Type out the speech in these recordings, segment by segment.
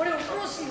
これを殺すよ。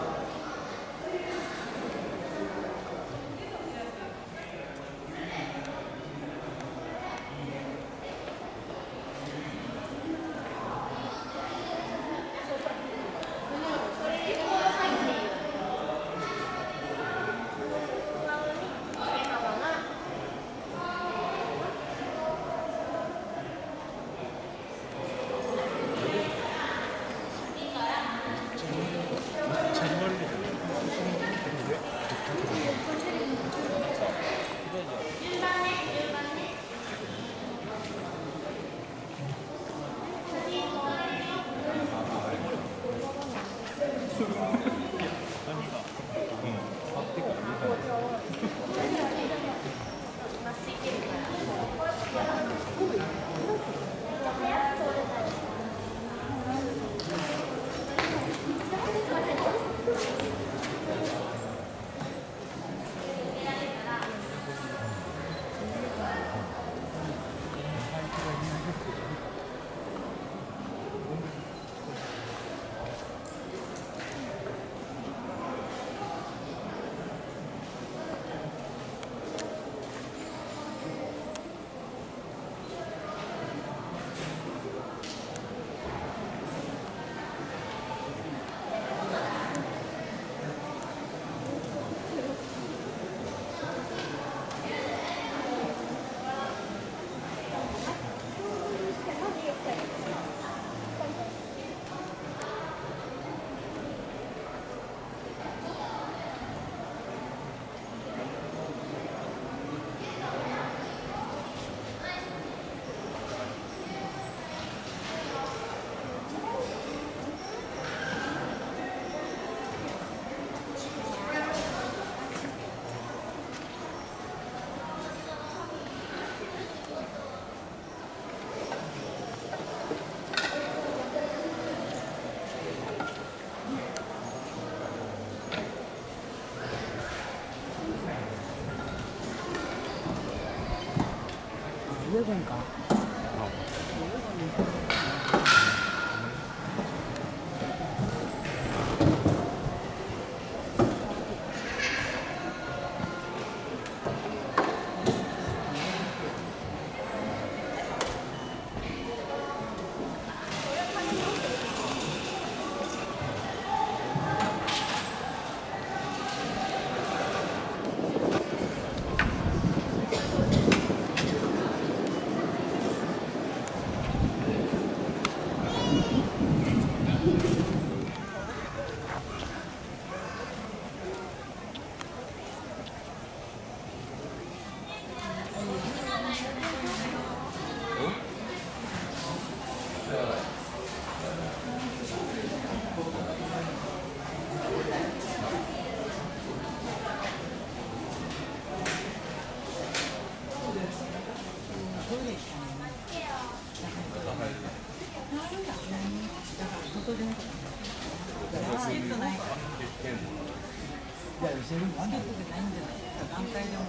日本か。いや、全部あんなことないんじゃないですか。団体でも。